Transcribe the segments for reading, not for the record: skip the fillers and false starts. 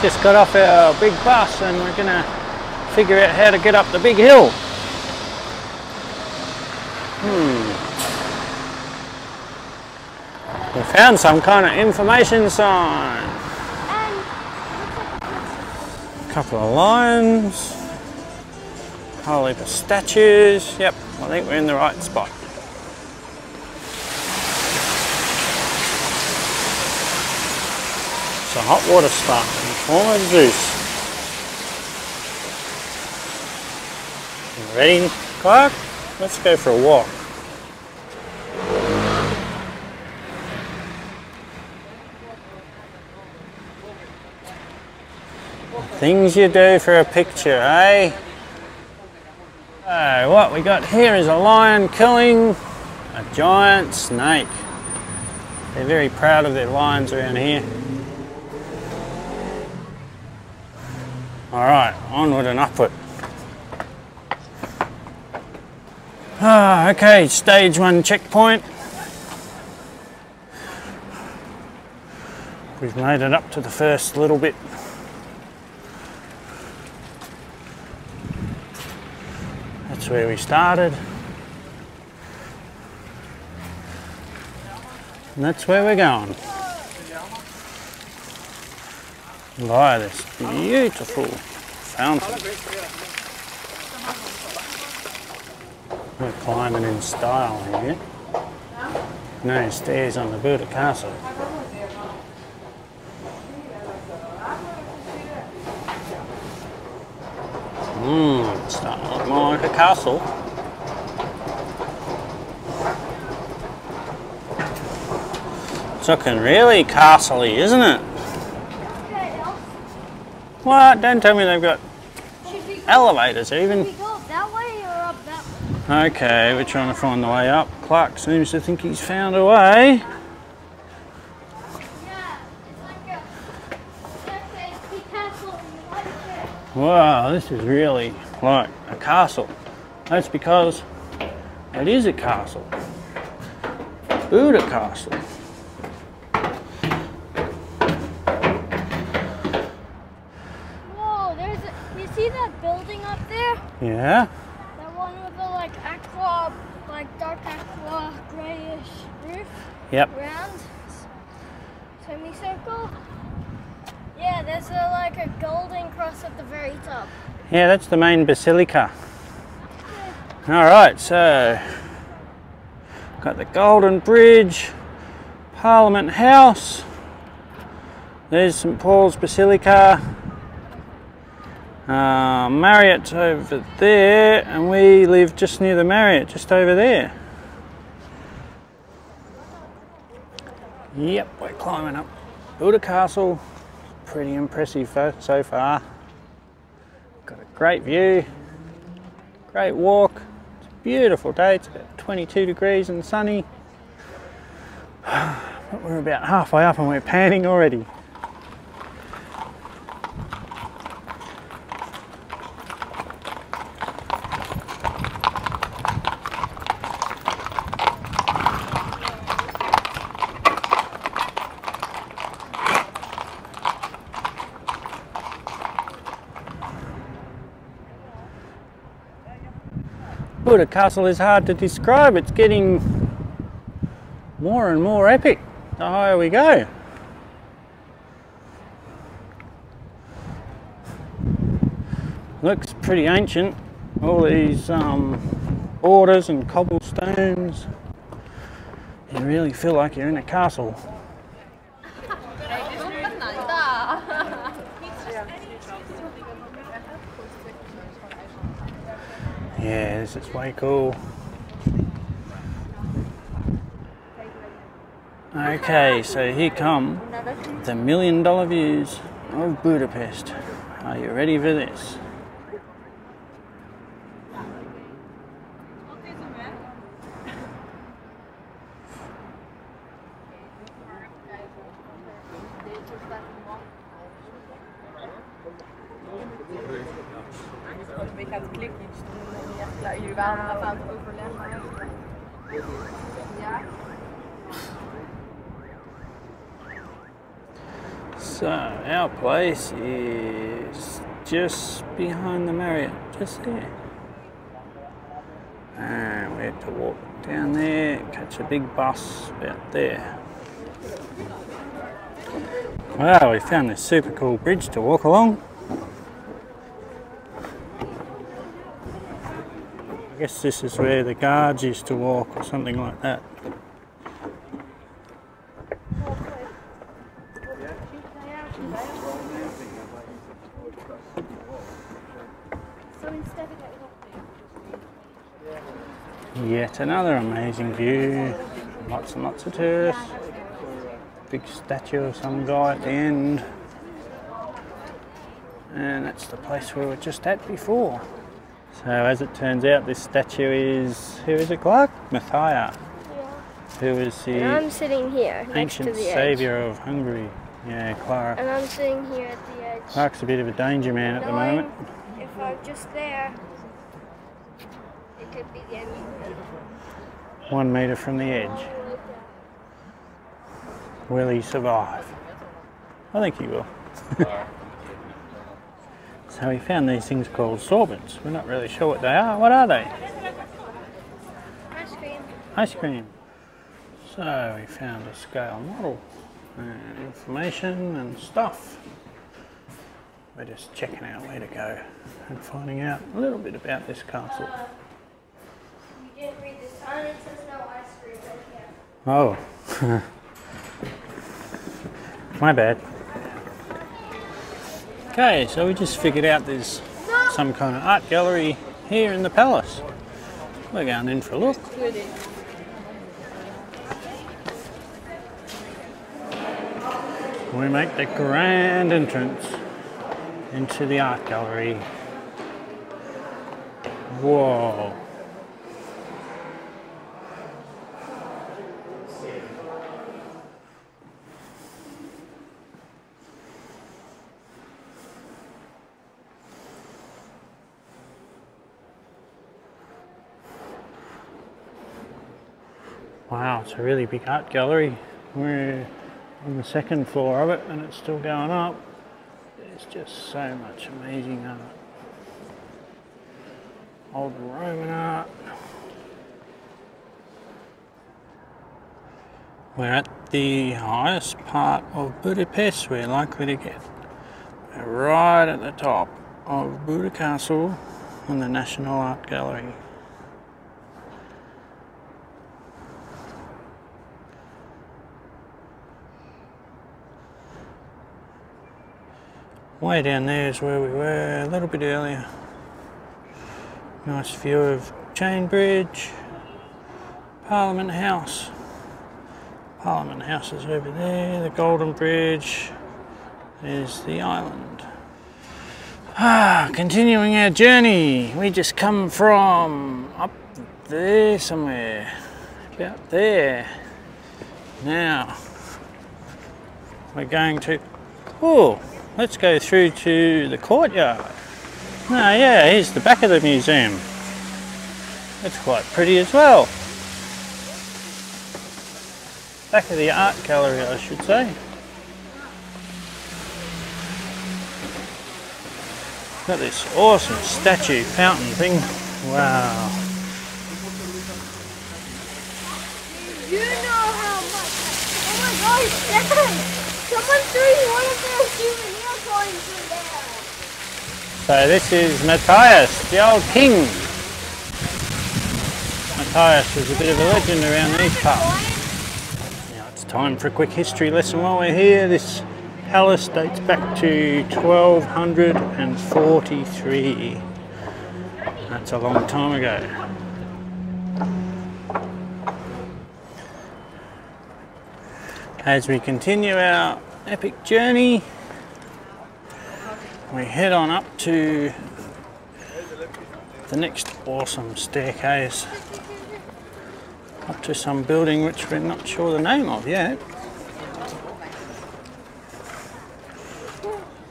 Just got off our big bus and we're gonna figure out how to get up the big hill. We found some kind of information sign. A couple of lions, a whole heap of statues. Yep, I think we're in the right spot. It's a hot water spark in the form of Zeus. Ready, Clark? Let's go for a walk. Things you do for a picture, eh? So what we got here is a lion killing a giant snake. They're very proud of their lions around here. Alright, onward and upward. Okay, stage one checkpoint. We've made it up to the first little bit. Where we started, and that's where we're going, by this beautiful fountain. We're climbing in style here. No stairs on the Buda Castle. It's starting to look more like a castle. It's looking really castle-y, isn't it? What? Don't tell me they've got elevators even. Should we go up that way or up that way? Okay, we're trying to find the way up. Clark seems to think he's found a way. Wow, this is really like a castle. That's because it is a castle. Buda Castle. Whoa, there's a, you see that building up there? Yeah. That one with the like aqua, like dark aqua grayish roof. Yep. Round semicircle. Yeah, there's a, like a golden cross at the very top. Yeah, that's the main basilica. Okay. Alright, so got the Golden Bridge, Parliament House, there's St Paul's Basilica, Marriott's over there, and we live just near the Marriott, just over there. Yep, we're climbing up Buda Castle. Pretty impressive so far. Got a great view, great walk. It's a beautiful day. It's about 22 degrees and sunny. But we're about halfway up and we're panning already. Buda Castle is hard to describe. It's getting more and more epic the higher we go. Looks pretty ancient. All these borders and cobblestones. You really feel like you're in a castle. Yeah, this is way cool. Okay, so here come the $1 million views of Budapest. Are you ready for this? So our place is just behind the Marriott, just there. And we have to walk down there, catch a big bus about there. Wow, we found this super cool bridge to walk along. I guess this is where the guards used to walk or something like that. Yet another amazing view, lots and lots of tourists, big statue of some guy at the end, and that's the place we were just at before. So as it turns out, this statue is, who is it, Clark? Matthias, who is the and I'm sitting here next ancient to the saviour of Hungary. Yeah, Clark. And I'm sitting here at the edge. Clark's a bit of a danger man at the moment. If I'm just there, it could be the end. 1 metre from the edge. Will he survive? I think he will. So we found these things called sorbets. We're not really sure what they are. What are they? Ice cream. Ice cream. So we found a scale model. Information and stuff. We're just checking out where to go and finding out a little bit about this castle. You didn't read this sign, it says no ice cream right here. Oh. My bad. Okay, so we just figured out there's some kind of art gallery here in the palace. We're going in for a look. We make the grand entrance into the art gallery. Whoa. Wow, it's a really big art gallery. We're on the second floor of it, and it's still going up. There's just so much amazing art. Old Roman art. We're at the highest part of Budapest we're likely to get. We're right at the top of Buda Castle and the National Art Gallery. Way down there is where we were a little bit earlier. Nice view of Chain Bridge, Parliament House. Parliament House is over there, the Golden Bridge is the island. Ah, continuing our journey. We just come from up there somewhere, about there. Now, we're going to, oh, let's go through to the courtyard. Oh yeah, here's the back of the museum. It's quite pretty as well. Back of the art gallery, I should say. Got this awesome statue fountain thing. Wow. You know how much, oh my gosh, someone threw one of those human nail coins in there. So this is Matthias, the old king. Matthias was a bit of a legend around these parts. Now it's time for a quick history lesson while we're here. This palace dates back to 1243. That's a long time ago. As we continue our epic journey, we head on up to the next awesome staircase, up to some building which we're not sure the name of yet.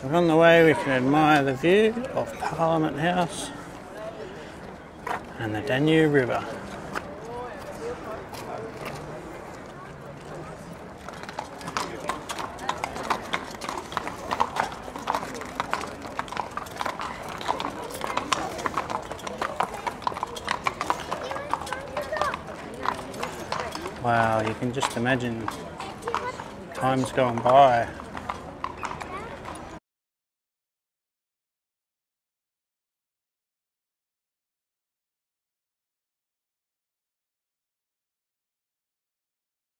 But on the way we can admire the view of Parliament House and the Danube River. Wow, you can just imagine time's gone by.